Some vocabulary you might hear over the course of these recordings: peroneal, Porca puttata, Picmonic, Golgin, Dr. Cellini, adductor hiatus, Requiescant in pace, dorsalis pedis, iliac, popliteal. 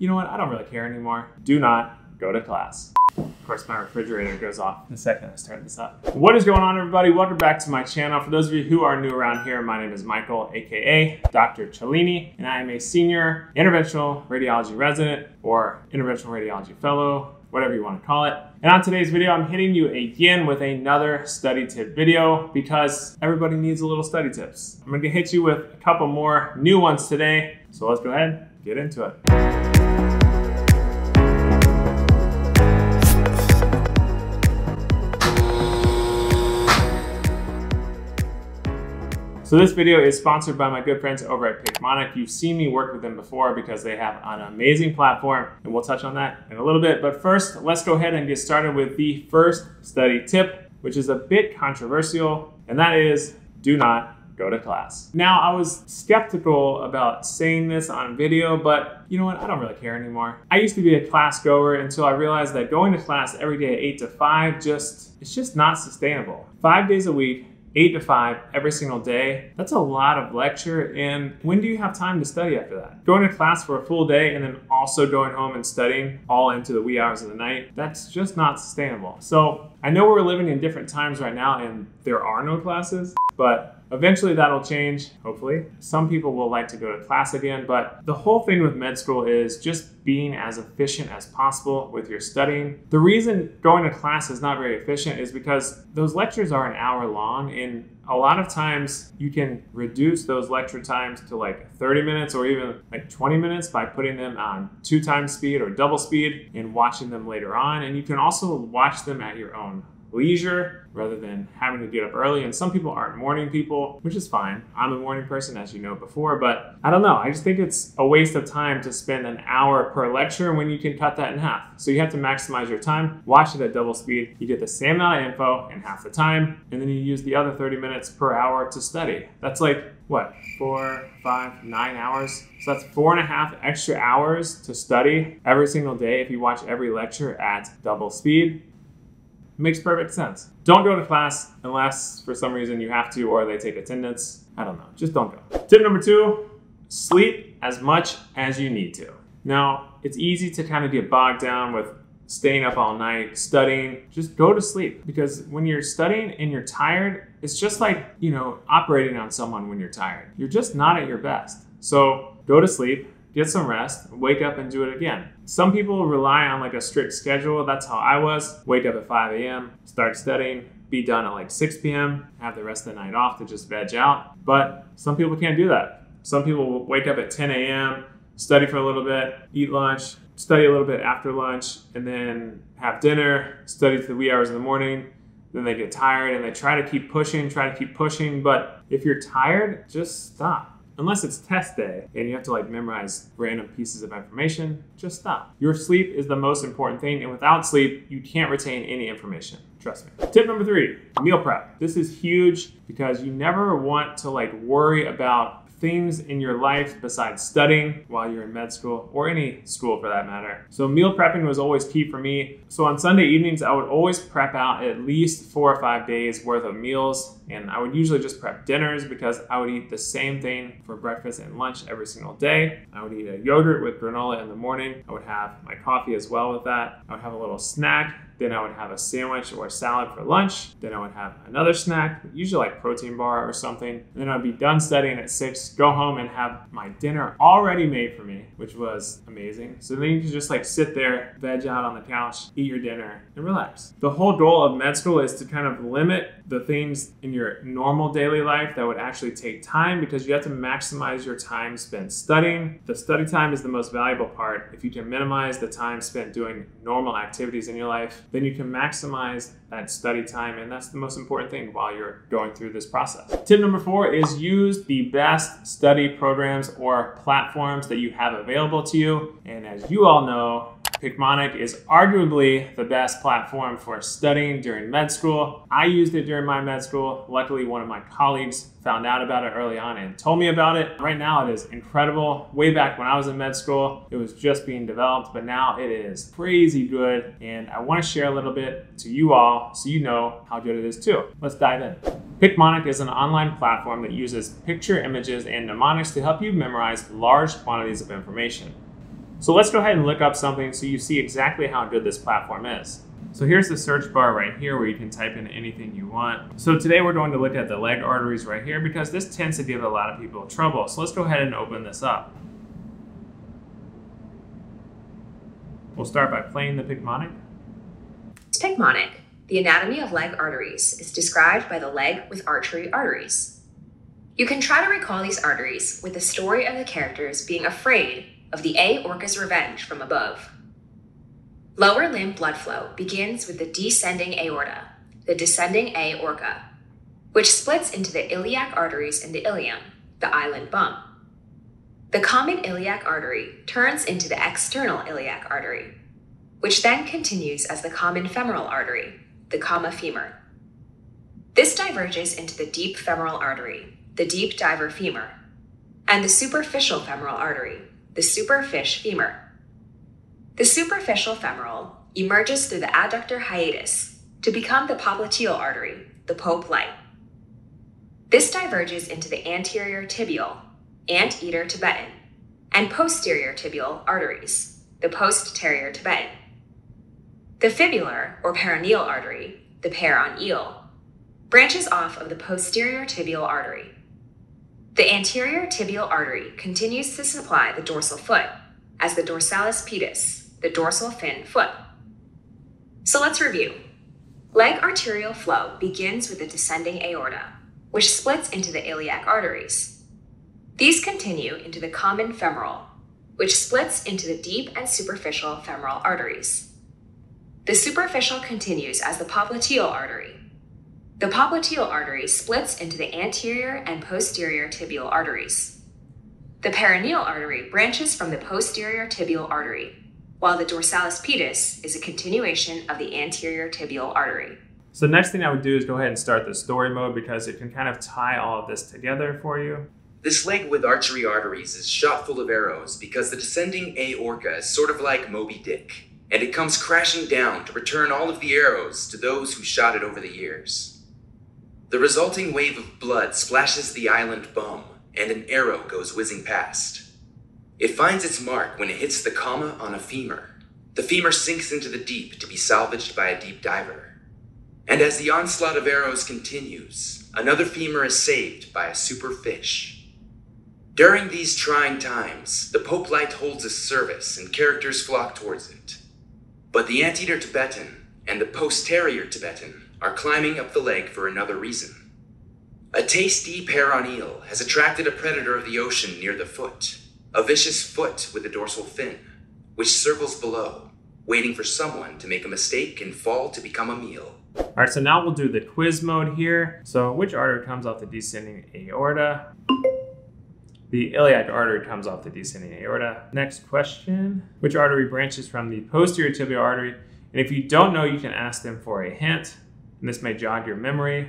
you know what, I don't really care anymore. Do not go to class. Of course, my refrigerator goes off the second I start this up. What is going on, everybody? Welcome back to my channel. For those of you who are new around here, my name is Michael, aka Dr. Cellini, and I am a senior interventional radiology resident or interventional radiology fellow, whatever you want to call it. And on today's video, I'm hitting you again with another study tip video because everybody needs a little study tips. I'm going to hit you with a couple more new ones today. So let's go ahead and get into it. So this video is sponsored by my good friends over at Picmonic. You've seen me work with them before because they have an amazing platform, and we'll touch on that in a little bit. But first, let's go ahead and get started with the first study tip, which is a bit controversial, and that is do not go to class. Now, I was skeptical about saying this on video, but you know what? I don't really care anymore. I used to be a class goer until I realized that going to class every day at 8 to 5, it's just not sustainable. 5 days a week, 8 to 5 every single day. That's a lot of lecture, and when do you have time to study after that? Going to class for a full day and then also going home and studying all into the wee hours of the night, that's just not sustainable. So I know we're living in different times right now and there are no classes, but eventually that'll change, hopefully. Some people will like to go to class again, but the whole thing with med school is just being as efficient as possible with your studying. The reason going to class is not very efficient is because those lectures are an hour long, and a lot of times you can reduce those lecture times to like 30 minutes or even like 20 minutes by putting them on 2x speed or double speed and watching them later on. And you can also watch them at your own leisure rather than having to get up early. And some people aren't morning people, which is fine. I'm a morning person, as you know before, but I don't know. I just think it's a waste of time to spend an hour per lecture when you can cut that in half. So you have to maximize your time, watch it at double speed. You get the same amount of info in half the time, and then you use the other 30 minutes per hour to study. That's like, what, 4, 5, 9 hours? So that's 4.5 extra hours to study every single day if you watch every lecture at double speed. Makes perfect sense. Don't go to class unless for some reason you have to or they take attendance. I don't know, just don't go. Tip number 2, sleep as much as you need to. Now, it's easy to kind of get bogged down with staying up all night, studying. Just go to sleep, because when you're studying and you're tired, it's just like, you know, operating on someone when you're tired. You're just not at your best. So go to sleep, get some rest, wake up and do it again. Some people rely on like a strict schedule. That's how I was. Wake up at 5 a.m., start studying, be done at like 6 p.m., have the rest of the night off to just veg out. But some people can't do that. Some people wake up at 10 a.m., study for a little bit, eat lunch, study a little bit after lunch, and then have dinner, study to the wee hours in the morning. Then they get tired and they try to keep pushing. But if you're tired, just stop. Unless it's test day and you have to like memorize random pieces of information, just stop. Your sleep is the most important thing, and without sleep, you can't retain any information. Trust me. Tip number 3, meal prep. This is huge because you never want to like worry about things in your life besides studying while you're in med school or any school for that matter. So meal prepping was always key for me. So on Sunday evenings, I would always prep out at least 4 or 5 days worth of meals. And I would usually just prep dinners because I would eat the same thing for breakfast and lunch every single day. I would eat a yogurt with granola in the morning. I would have my coffee as well with that. I would have a little snack. Then I would have a sandwich or a salad for lunch. Then I would have another snack, usually like protein bar or something. And then I'd be done studying at 6, go home and have my dinner already made for me, which was amazing. So then you can just like sit there, veg out on the couch, eat your dinner and relax. The whole goal of med school is to kind of limit the things in your normal daily life that would actually take time, because you have to maximize your time spent studying. The study time is the most valuable part. If you can minimize the time spent doing normal activities in your life, then you can maximize that study time, and that's the most important thing while you're going through this process. Tip number 4 is use the best study programs or platforms that you have available to you. And as you all know, Picmonic is arguably the best platform for studying during med school. I used it during my med school. Luckily, one of my colleagues found out about it early on and told me about it. Right now, it is incredible. Way back when I was in med school, it was just being developed, but now it is crazy good. And I want to share a little bit to you all so you know how good it is too. Let's dive in. Picmonic is an online platform that uses picture, images, and mnemonics to help you memorize large quantities of information. So let's go ahead and look up something so you see exactly how good this platform is. So here's the search bar right here where you can type in anything you want. So today we're going to look at the leg arteries right here because this tends to give a lot of people trouble. So let's go ahead and open this up. We'll start by playing the Picmonic. Picmonic, the anatomy of leg arteries, is described by the leg with archery arteries. You can try to recall these arteries with the story of the characters being afraid of the aorta's revenge from above. Lower limb blood flow begins with the descending aorta, the descending aorca, which splits into the iliac arteries and the ilium, the island bum. The common iliac artery turns into the external iliac artery, which then continues as the common femoral artery, the comma femur. This diverges into the deep femoral artery, the deep diver femur, and the superficial femoral artery, the superfish femur. The superficial femoral emerges through the adductor hiatus to become the popliteal artery, the poplite. This diverges into the anterior tibial, anteater Tibetan, and posterior tibial arteries, the posterior Tibetan. The fibular or peroneal artery, the peroneal, branches off of the posterior tibial artery. The anterior tibial artery continues to supply the dorsal foot as the dorsalis pedis, the dorsal fin foot. So let's review. Leg arterial flow begins with the descending aorta, which splits into the iliac arteries. These continue into the common femoral, which splits into the deep and superficial femoral arteries. The superficial continues as the popliteal artery. The popliteal artery splits into the anterior and posterior tibial arteries. The peroneal artery branches from the posterior tibial artery, while the dorsalis pedis is a continuation of the anterior tibial artery. So the next thing I would do is go ahead and start the story mode because it can kind of tie all of this together for you. This leg with archery arteries is shot full of arrows because the descending aorta is sort of like Moby Dick, and it comes crashing down to return all of the arrows to those who shot it over the years. The resulting wave of blood splashes the island bum, and an arrow goes whizzing past. It finds its mark when it hits the comma on a femur. The femur sinks into the deep to be salvaged by a deep diver. And as the onslaught of arrows continues, another femur is saved by a superfish. During these trying times, the poplite holds its service and characters flock towards it. But the anteater Tibetan and the posterior Tibetan are climbing up the leg for another reason. A tasty peroneal has attracted a predator of the ocean near the foot, a vicious foot with a dorsal fin, which circles below, waiting for someone to make a mistake and fall to become a meal. All right, so now we'll do the quiz mode here. So which artery comes off the descending aorta? The iliac artery comes off the descending aorta. Next question, which artery branches from the posterior tibial artery? And if you don't know, you can ask them for a hint, and this may jog your memory.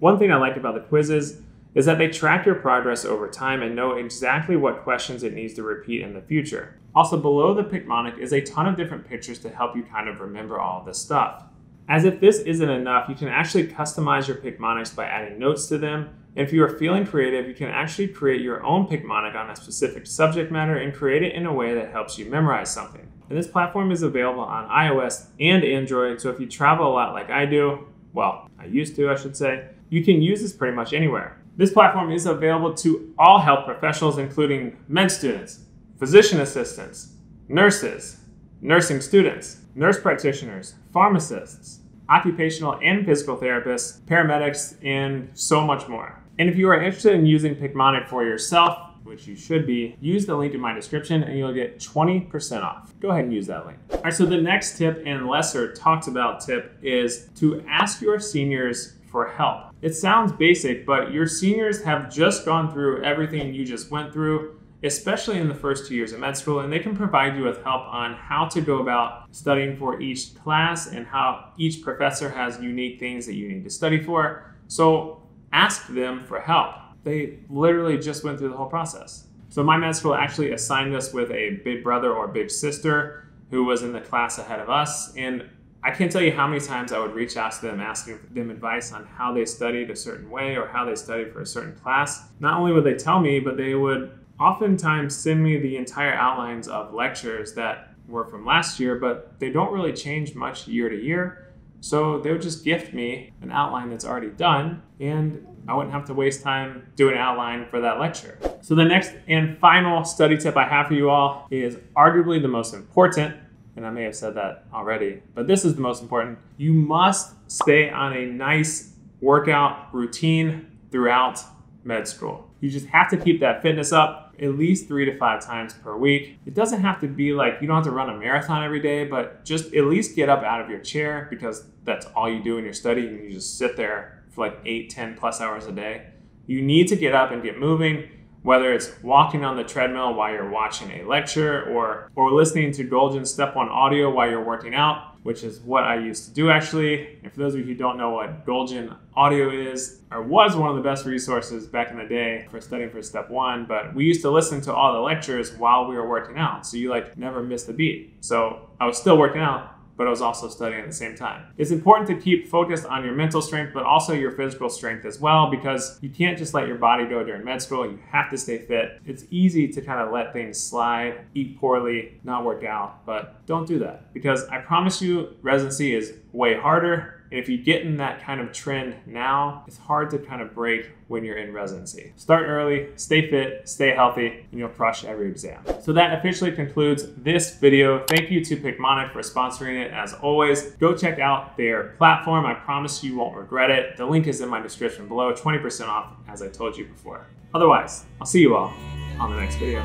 One thing I liked about the quizzes is that they track your progress over time and know exactly what questions it needs to repeat in the future. Also, below the Picmonic is a ton of different pictures to help you kind of remember all of this stuff. As if this isn't enough, you can actually customize your Picmonics by adding notes to them. And if you are feeling creative, you can actually create your own Picmonic on a specific subject matter and create it in a way that helps you memorize something. And this platform is available on iOS and Android, so if you travel a lot like I do, well, I used to, I should say, you can use this pretty much anywhere. This platform is available to all health professionals, including med students, physician assistants, nurses, nursing students, nurse practitioners, pharmacists, occupational and physical therapists, paramedics, and so much more. And if you are interested in using Picmonic for yourself, which you should be, use the link in my description and you'll get 20% off. Go ahead and use that link. All right, so the next tip and lesser talked about tip is to ask your seniors for help. It sounds basic, but your seniors have just gone through everything you just went through, especially in the first 2 years of med school, and they can provide you with help on how to go about studying for each class and how each professor has unique things that you need to study for. So ask them for help. They literally just went through the whole process. So my med school actually assigned us with a big brother or big sister who was in the class ahead of us, and I can't tell you how many times I would reach out to them asking them advice on how they studied a certain way or how they studied for a certain class. Not only would they tell me, but they would oftentimes send me the entire outlines of lectures that were from last year, but they don't really change much year to year. So they would just gift me an outline that's already done, and I wouldn't have to waste time doing an outline for that lecture. So the next and final study tip I have for you all is arguably the most important, and I may have said that already, but this is the most important. You must stay on a nice workout routine throughout med school. You just have to keep that fitness up at least 3 to 5 times per week. It doesn't have to be like, you don't have to run a marathon every day, but just at least get up out of your chair, because that's all you do in your study. And you just sit there for like 8, 10 plus hours a day. You need to get up and get moving, whether it's walking on the treadmill while you're watching a lecture or listening to Golgin Step 1 audio while you're working out, which is what I used to do actually. And for those of you who don't know what Golgin audio is, or was one of the best resources back in the day for studying for Step 1, but we used to listen to all the lectures while we were working out. So you like never missed a beat. So I was still working out, but I was also studying at the same time. It's important to keep focused on your mental strength, but also your physical strength as well, because you can't just let your body go during med school. You have to stay fit. It's easy to kind of let things slide, eat poorly, not work out, but don't do that, because I promise you residency is way harder. And if you get in that kind of trend now, it's hard to kind of break when you're in residency. Start early, stay fit, stay healthy, and you'll crush every exam. So that officially concludes this video. Thank you to Picmonic for sponsoring it as always. Go check out their platform. I promise you won't regret it. The link is in my description below, 20% off as I told you before. Otherwise, I'll see you all on the next video.